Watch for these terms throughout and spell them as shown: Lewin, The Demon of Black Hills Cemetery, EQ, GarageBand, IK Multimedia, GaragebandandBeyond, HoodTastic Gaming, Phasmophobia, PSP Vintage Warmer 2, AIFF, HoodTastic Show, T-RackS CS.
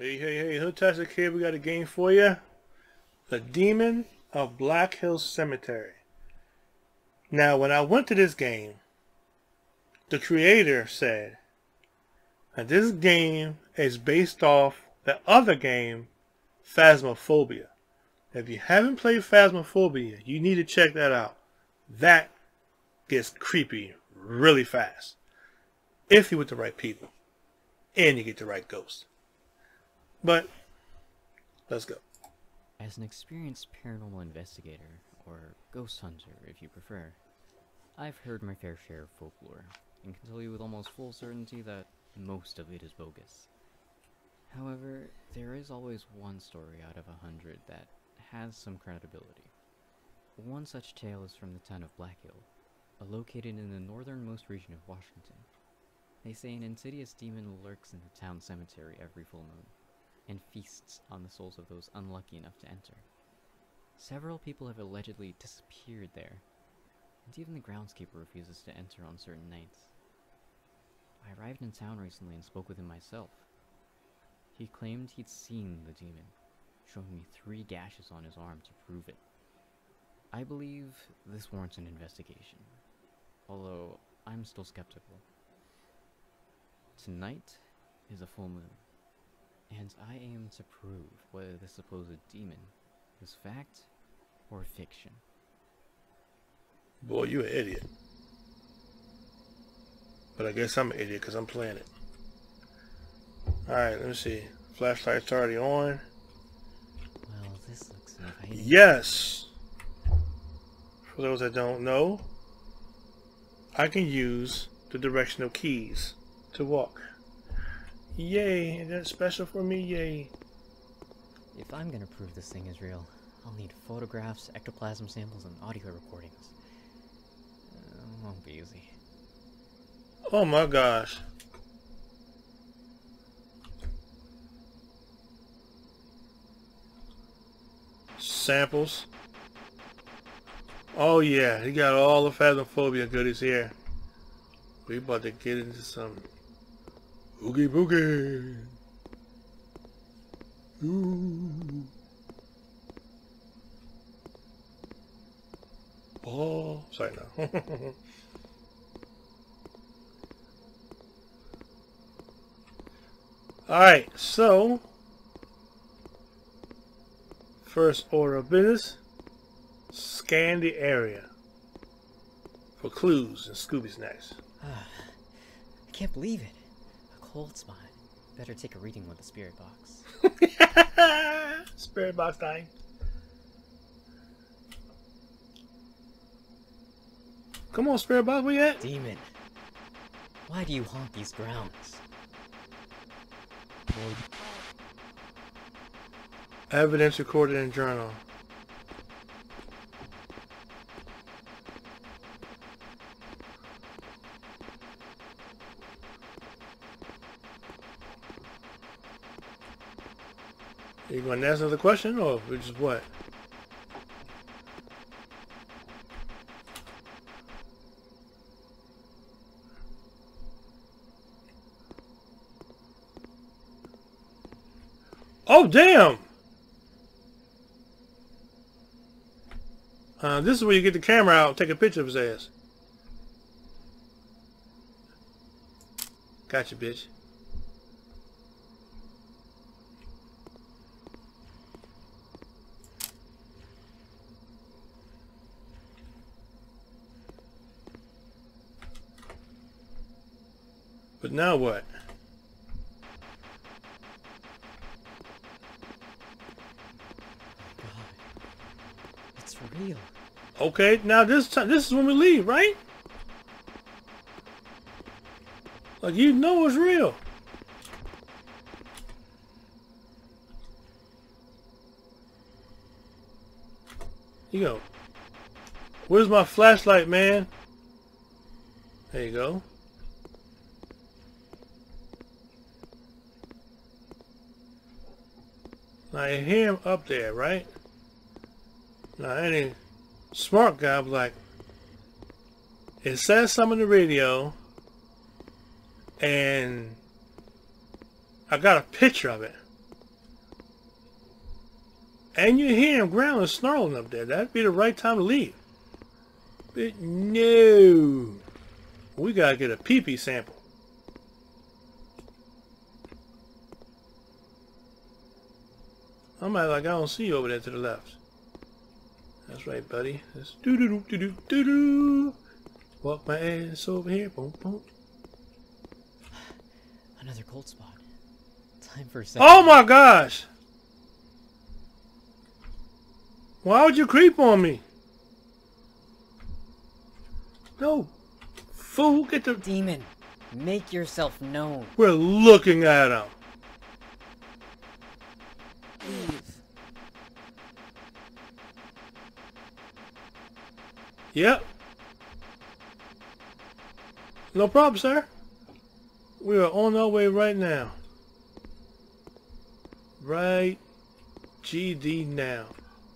Hey, HoodTastic here. We got a game for you. The Demon of Black Hills Cemetery. Now, when I went to this game, the creator said that this game is based off the other game, Phasmophobia. If you haven't played Phasmophobia, you need to check that out. That gets creepy really fast. If you're with the right people and you get the right ghosts. But let's go. As an experienced paranormal investigator, or ghost hunter if you prefer, I've heard my fair share of folklore, and can tell you with almost full certainty that most of it is bogus. However, there is always one story out of 100 that has some credibility. One such tale is from the town of Black Hill, located in the northernmost region of Washington. They say an insidious demon lurks in the town cemetery every full moon, and feasts on the souls of those unlucky enough to enter. Several people have allegedly disappeared there, and even the groundskeeper refuses to enter on certain nights. I arrived in town recently and spoke with him myself. He claimed he'd seen the demon, showing me 3 gashes on his arm to prove it. I believe this warrants an investigation, although I'm still skeptical. Tonight is a full moon, and I aim to prove whether this supposed demon is fact or fiction. Boy, you an idiot. But I guess I'm an idiot because I'm playing it. Alright, let me see. Flashlight's already on. Well, this looks inviting. Yes! For those that don't know, I can use the directional keys to walk. Yay, that's special for me, yay. If I'm gonna prove this thing is real, I'll need photographs, ectoplasm samples, and audio recordings. Won't be easy. Oh my gosh. Samples. Oh yeah, he got all the Phasmophobia goodies here. We about to get into some Oogie boogie. Ooh. Oh, sorry, no. Alright, so first order of business, scan the area for clues and Scooby Snacks. I can't believe it. Cold spot. Better take a reading with the spirit box. Spirit box time. Come on, spirit box, where you at? Demon, why do you haunt these grounds? Evidence recorded in journal. Are you going to ask another question, or just what? Oh, damn! This is where you get the camera out and take a picture of his ass. Gotcha, bitch. But now what? Oh my God. It's real. Okay, now this is when we leave, right? Like, you know it's real. You go. Where's my flashlight, man? There you go. I hear him up there, right? Now, any smart guy be like, it says something on the radio, and I got a picture of it. And you hear him growling and snarling up there. That'd be the right time to leave. But no. We gotta get a pee-pee sample. I'm like, I don't see you over there to the left. That's right, buddy. It's doo-doo-doo-doo-doo-doo. Walk my ass over here. Boom, boom. Another cold spot. Time for a second. Oh my gosh! Why would you creep on me? No. Fool, get the... Demon, make yourself known. We're looking at him. Yep. No problem, sir. We are on our way right now. Right GD now.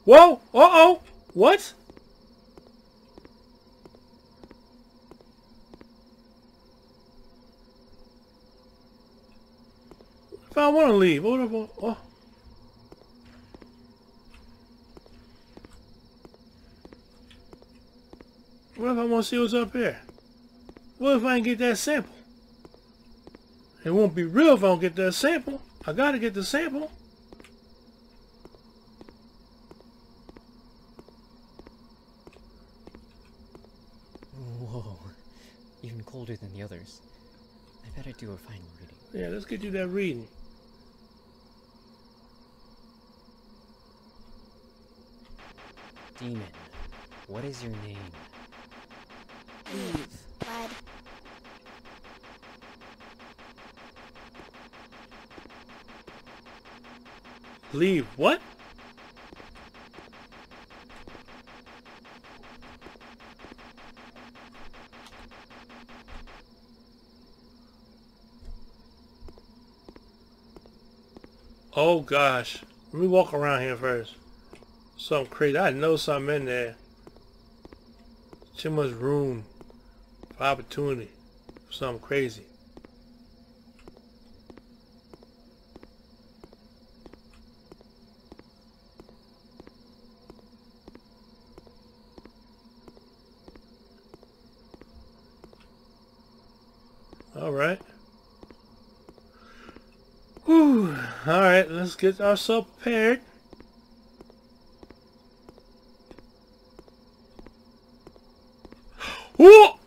Whoa! Uh-oh! What? If I want to leave, what if I... Oh. What if I want to see what's up here? What if I can get that sample? It won't be real if I don't get that sample. I gotta get the sample. Whoa. Even colder than the others. I better do a final reading. Yeah, let's get you that reading. Demon, what is your name? Eve. Bud. Leave what? Oh gosh. Let me walk around here first. Something crazy. I know something in there. Too much room for opportunity. For something crazy. Alright. Whew. Alright, let's get ourselves prepared. Whoa!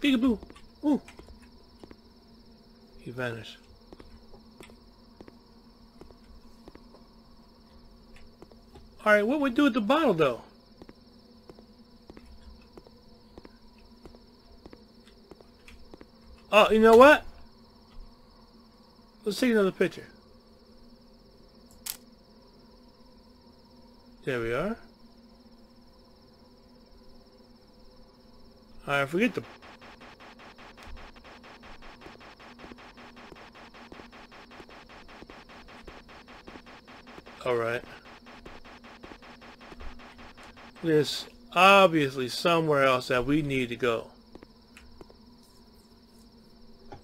Peekaboo! Ooh! He vanished. Alright, what would we do with the bottle though? Oh, you know what? Let's take another picture. There we are. Alright, forget the... Alright. There's obviously somewhere else that we need to go.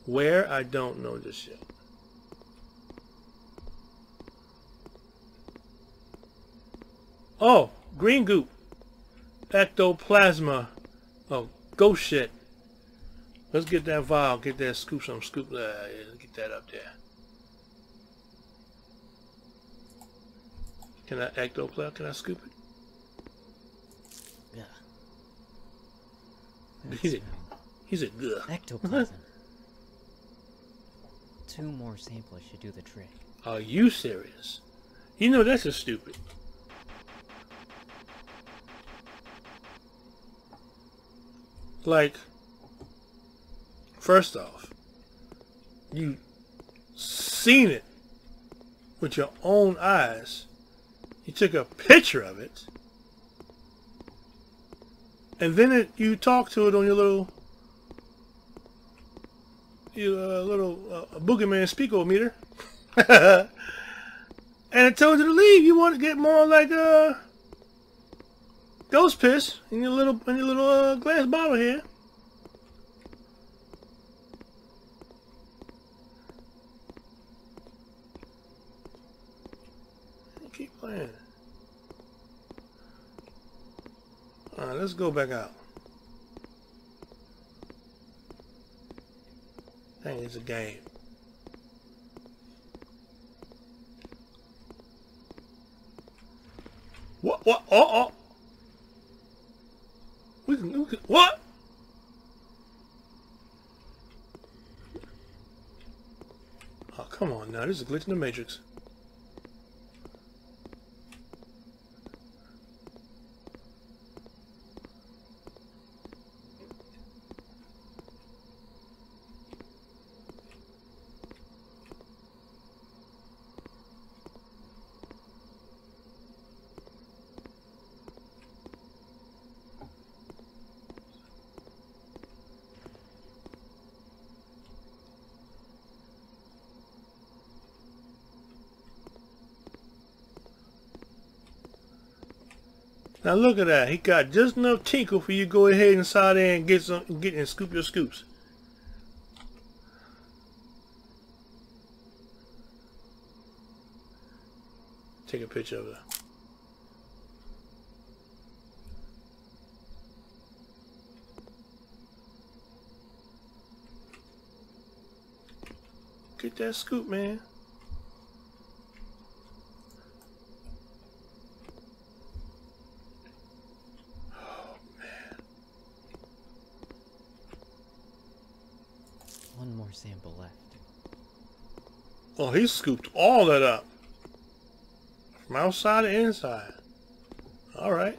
Where? I don't know just yet. Oh! Green goop. Ectoplasma. Oh, ghost shit. Let's get that vial. Get that scoop. Some scoop. Yeah, get that up there. Can I ectoplasm? Can I scoop it? He's a good ectoplasm. Two more samples should do the trick. Are you serious? You know that's just stupid. Like, first off, you seen it with your own eyes. You took a picture of it. And then you talk to it on your little boogeyman speakometer, and it told you to leave. You want to get more like ghost piss in your little glass bottle here. Keep playing. All right, let's go back out. Dang, it's a game. What? What? Oh! Oh! We can what? Oh, come on now! This is a glitch in the Matrix. Now look at that, he got just enough tinkle for you to go ahead inside there and get some, and scoop your scoops. Take a picture of it. Get that scoop, man. Sample left. Oh, he scooped all that up from outside to inside. All right.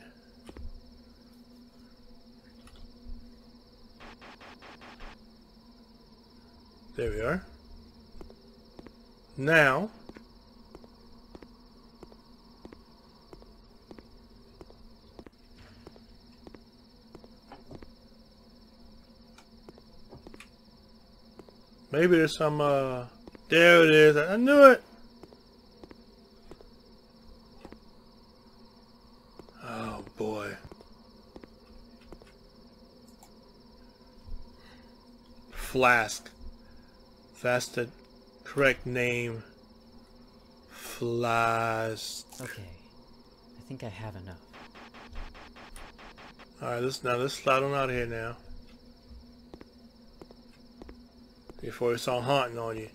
There we are. Now, maybe there's some, there it is. I knew it. Oh, boy. Flask. That's the correct name. Flask. Okay. I think I have enough. All right, let's slide on out of here now. Before it's all haunting on you.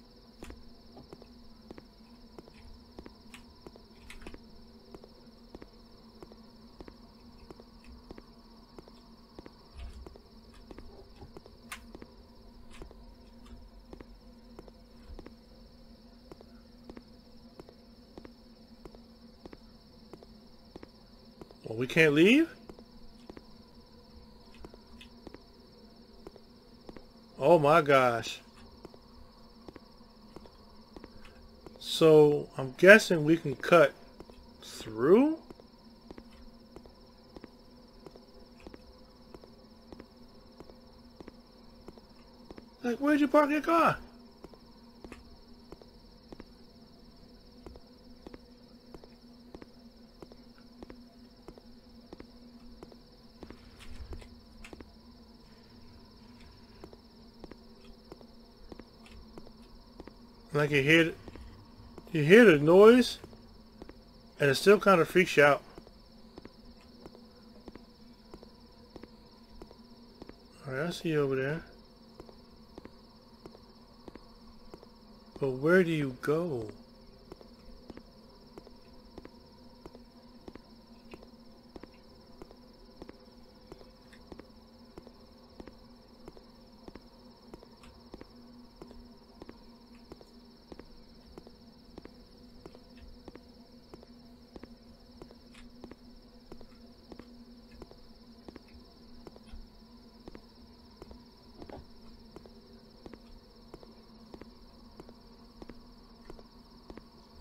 Well, we can't leave? Oh my gosh. So I'm guessing we can cut through? Like, where'd you park your car? Like you hear it. You hear the noise, and it still kind of freaks you out. Alright, I see you over there. But where do you go?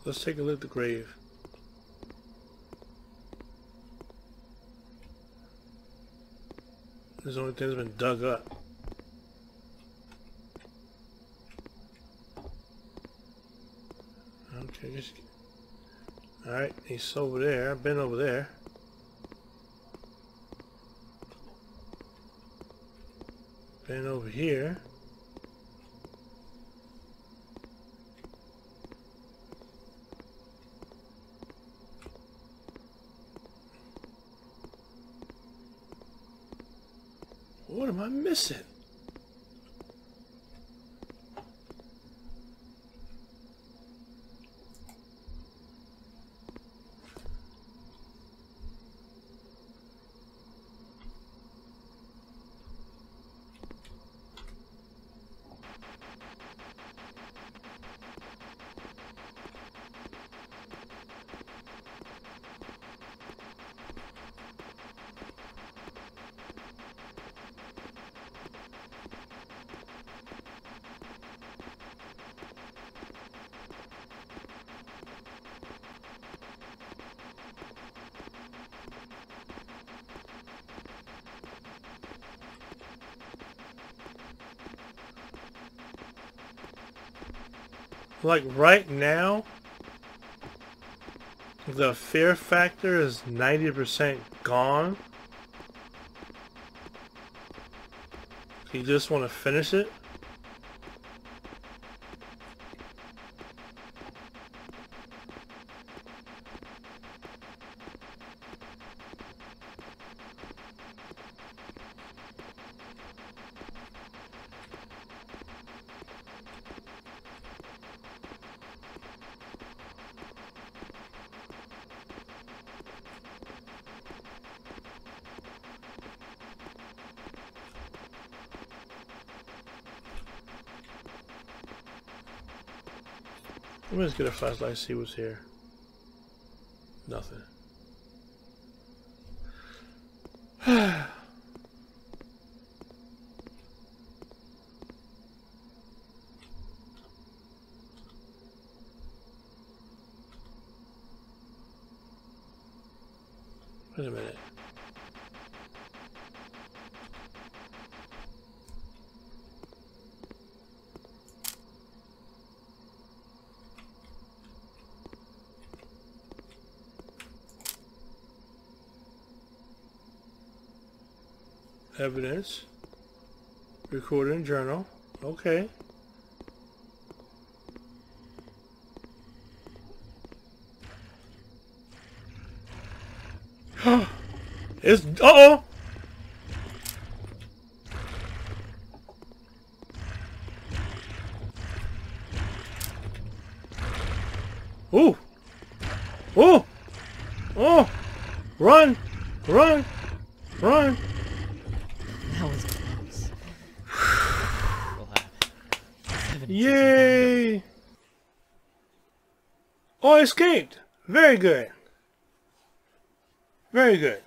Let's take a look at the grave. This is the only thing that's been dug up. Okay, just... Alright, he's over there. I've been over there. Then over here. What am I missing? Like right now, the fear factor is 90% gone. You just want to finish it. Let's get a flashlight, see what's here. Nothing. Wait a minute. Evidence, recording journal, okay. It's, uh-oh! Ooh! Ooh! Oh! Run! Run! Run! Yay! Oh, I escaped! Very good. Very good.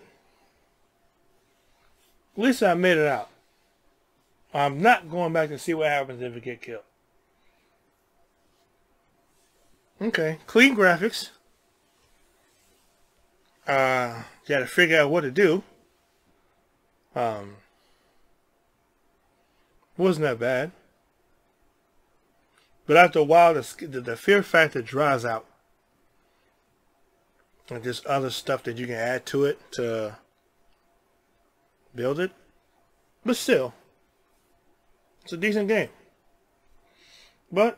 At least I made it out. I'm not going back to see what happens if we get killed. Okay, clean graphics. Gotta figure out what to do. Wasn't that bad. But after a while, the fear factor dries out. And there's other stuff that you can add to it to build it. But still, it's a decent game. But,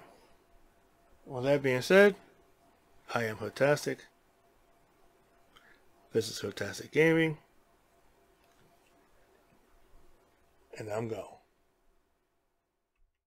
with that being said, I am HoodTastic. This is HoodTastic Gaming. And I'm gone.